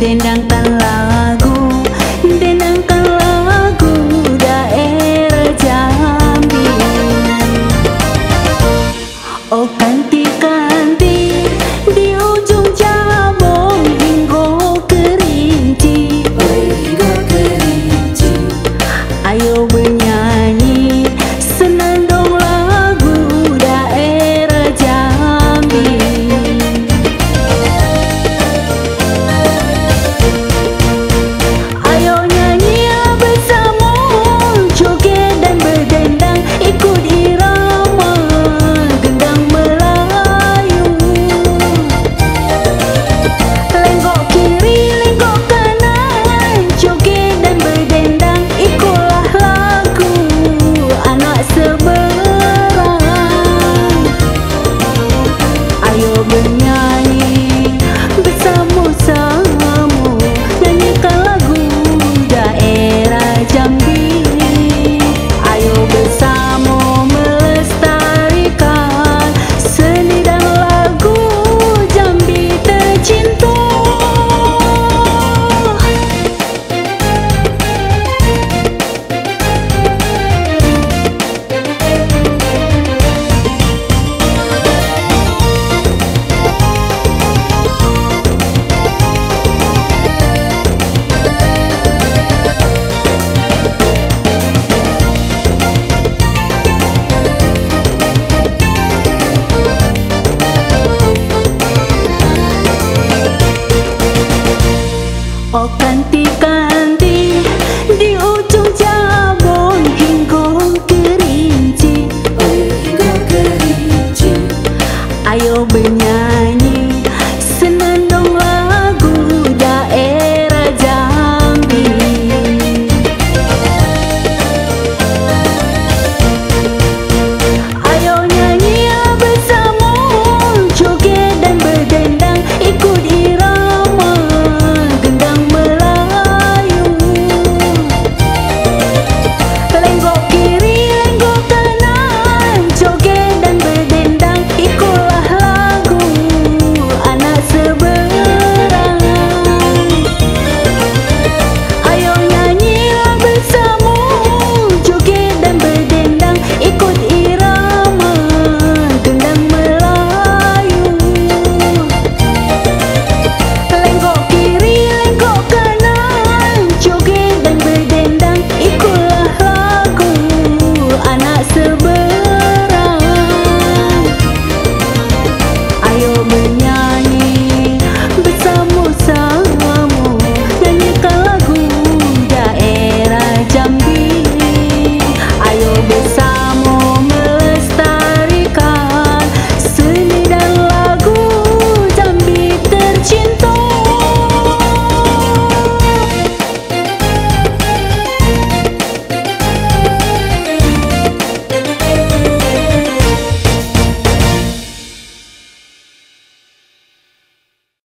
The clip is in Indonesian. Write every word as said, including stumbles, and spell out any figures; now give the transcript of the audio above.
dendang